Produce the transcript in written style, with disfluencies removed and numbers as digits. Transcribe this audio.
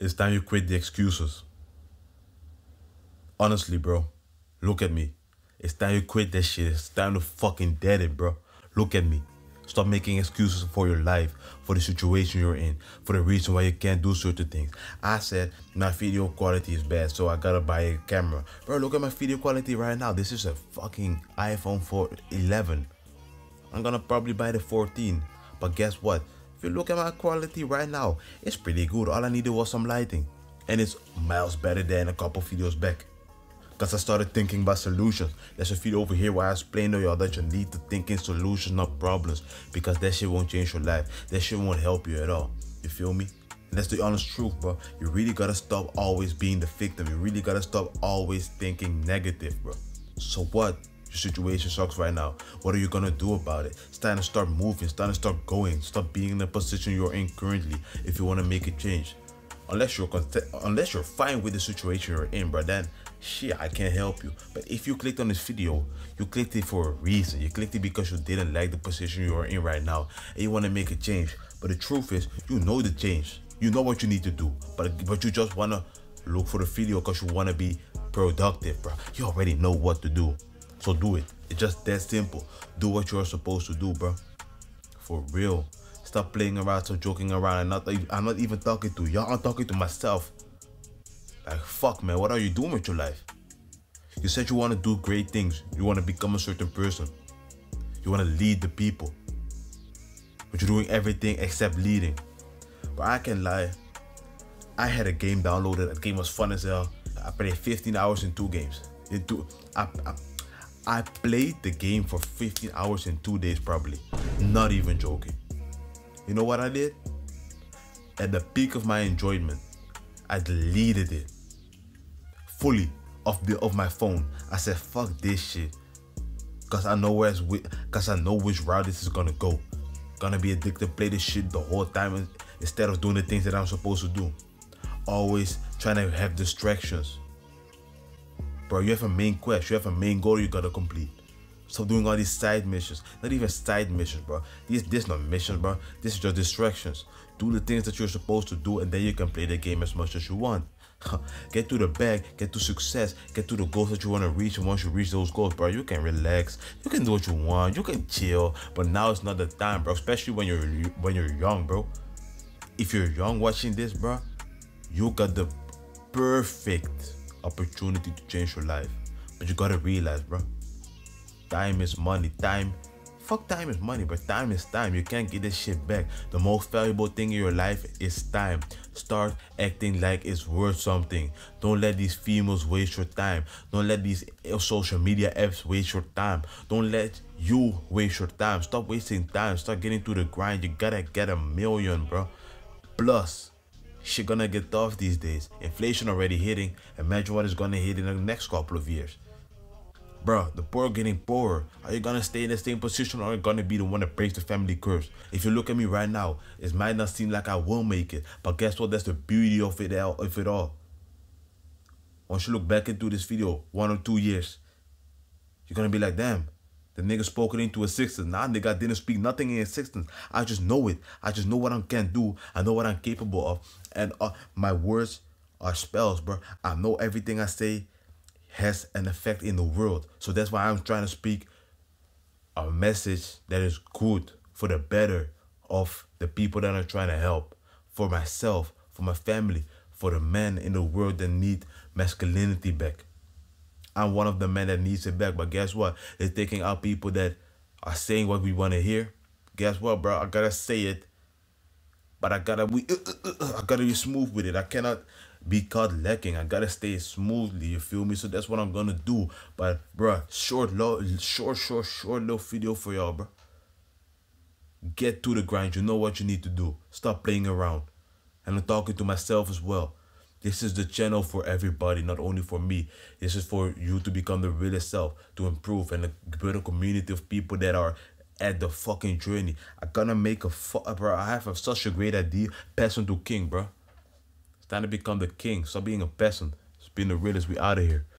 It's time you quit the excuses. Honestly, bro. Look at me. It's time you quit that shit. It's time to fucking dead it, bro. Look at me. Stop making excuses for your life, for the situation you're in, for the reason why you can't do certain things. I said my video quality is bad, so I gotta buy a camera. Bro, look at my video quality right now. This is a fucking iPhone 11. I'm gonna probably buy the 14. But guess what? If you look at my quality right now, it's pretty good. All I needed was some lighting. And it's miles better than a couple videos back. Because I started thinking about solutions. There's a video over here where I explained to y'all that you need to think in solutions, not problems. Because that shit won't change your life. That shit won't help you at all. You feel me? And that's the honest truth, bro. You really gotta stop always being the victim. You really gotta stop always thinking negative, bro. So what? Your situation sucks right now. What are you gonna do about it? It's time to start moving. It's time to start going. Stop being in the position you're in currently if you wanna make a change. Unless you're fine with the situation you're in, bro, then shit, I can't help you. But if you clicked on this video, you clicked it for a reason. You clicked it because you didn't like the position you're in right now and you wanna make a change. But the truth is, you know the change. You know what you need to do, but you just wanna look for the video because you wanna be productive, bro. You already know what to do. So do it. It's just that simple. Do what you're supposed to do, bro. For real. Stop playing around, stop joking around. I'm not even talking to y'all. I'm talking to myself. Like, fuck, man. What are you doing with your life? You said you want to do great things. You want to become a certain person. You want to lead the people. But you're doing everything except leading. But I can't lie. I had a game downloaded. That game was fun as hell. I played 15 hours in two games. I played the game for 15 hours in 2 days, probably. Not even joking. You know what I did? At the peak of my enjoyment, I deleted it fully off my phone. I said, "Fuck this shit," cause I know which route this is gonna go. Gonna be addicted, play this shit the whole time instead of doing the things that I'm supposed to do. Always trying to have distractions. Bro, you have a main quest, you have a main goal you gotta complete. Stop doing all these side missions. Not even side missions, bro. This not missions, bro. This is your distractions. Do the things that you're supposed to do and then you can play the game as much as you want. Get to the bag, get to success, get to the goals that you wanna reach, and once you reach those goals, bro, you can relax. You can do what you want, you can chill, but now it's not the time, bro, especially when you're young, bro. If you're young watching this, bro, you got the perfect opportunity to change your life, but you gotta realize, bro, time is money. Time is money, but time is time. You can't get this shit back. The most valuable thing in your life is time. Start acting like it's worth something. Don't let these females waste your time. Don't let these social media apps waste your time. Don't let you waste your time. Stop wasting time. Start getting to the grind. You gotta get a million, bro. Plus, shit gonna get tough these days. Inflation already hitting. Imagine what is gonna hit in the next couple of years. Bro, the poor getting poorer. Are you gonna stay in the same position, or are you gonna be the one that breaks the family curse? If you look at me right now, it might not seem like I will make it, but guess what? That's the beauty of it all. Once you look back into this video 1 or 2 years, you're gonna be like, damn, the nigga spoke it into existence. Nah, nigga, I didn't speak nothing in existence. I just know it. I just know what I can do. I know what I'm capable of. And my words are spells, bro. I know everything I say has an effect in the world. So that's why I'm trying to speak a message that is good for the better of the people that I'm trying to help. For myself, for my family, for the men in the world that need masculinity back. I'm one of the men that needs it back, but guess what? They're taking out people that are saying what we want to hear. Guess what, bro? I gotta say it, but I gotta be smooth with it. I cannot be caught lacking. I gotta stay smoothly. You feel me? So that's what I'm gonna do. But bro, short little video for y'all, bro. Get to the grind. You know what you need to do. Stop playing around. And I'm talking to myself as well. This is the channel for everybody, not only for me. This is for you to become the realest self, to improve, and build a community of people that are at the fucking journey. I'm gonna make a fuck, bro. I have such a great idea. Peasant to king, bro. It's time to become the king. Stop being a peasant. It's being the realest. We out of here.